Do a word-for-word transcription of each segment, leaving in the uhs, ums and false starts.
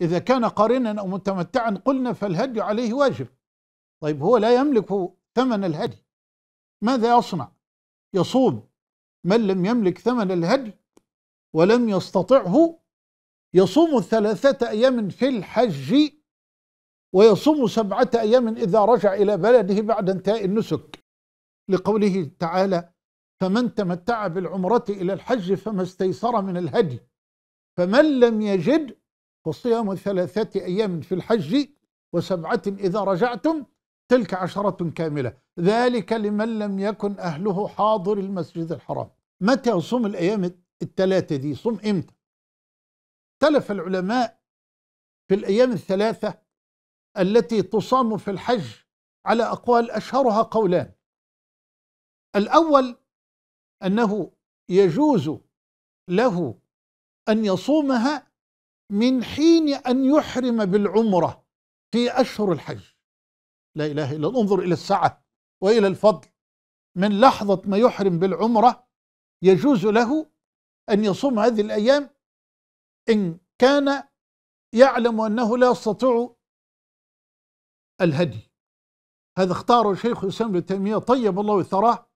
إذا كان قارنا أو متمتعا قلنا فالهدي عليه واجب. طيب هو لا يملك ثمن الهدي، ماذا يصنع؟ يصوم. من لم يملك ثمن الهدي ولم يستطعه يصوم ثلاثة أيام في الحج، ويصوم سبعة أيام إذا رجع إلى بلده بعد انتهاء النسك، لقوله تعالى: فمن تمتع بالعمرة إلى الحج فما استيسر من الهدي، فمن لم يجد فصيام ثلاثة أيام في الحج وسبعة إذا رجعتم تلك عشرة كاملة، ذلك لمن لم يكن أهله حاضر المسجد الحرام. متى يصوم الأيام الثلاثة دي؟ صوم إمتى؟ اختلف العلماء في الأيام الثلاثة التي تصام في الحج على أقوال أشهرها قولان. الأول أنه يجوز له أن يصومها من حين أن يحرم بالعمرة في أشهر الحج. لا إله إلا الله، انظر إلى السعة وإلى الفضل. من لحظة ما يحرم بالعمرة يجوز له أن يصوم هذه الأيام إن كان يعلم أنه لا يستطيع الهدي. هذا اختاره شيخ الإسلام ابن تيمية طيب الله ثراه.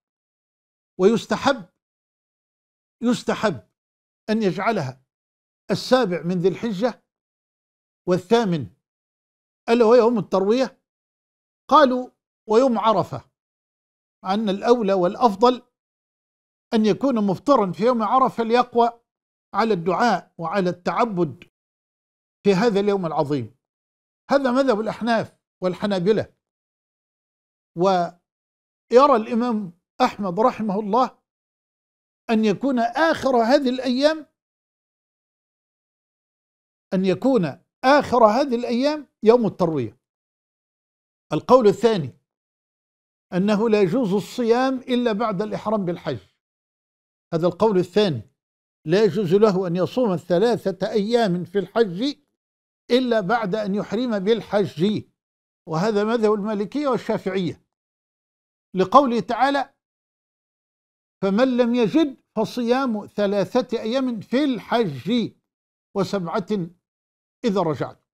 ويستحب يستحب أن يجعلها السابع من ذي الحجة والثامن، ألا وهي يوم التروية. قالوا ويوم عرفة، عن الأولى والأفضل أن يكون مفطرا في يوم عرفة ليقوى على الدعاء وعلى التعبد في هذا اليوم العظيم. هذا مذهب الأحناف والحنابلة. ويرى الإمام أحمد رحمه الله أن يكون آخر هذه الأيام أن يكون آخر هذه الأيام يوم التروية. القول الثاني أنه لا يجوز الصيام إلا بعد الإحرام بالحج. هذا القول الثاني، لا يجوز له أن يصوم ثلاثة أيام في الحج إلا بعد أن يحرم بالحج، وهذا مذهب المالكية والشافعية، لقوله تعالى: فمن لم يجد فصيام ثلاثة أيام في الحج وسبعة إذا رجعت.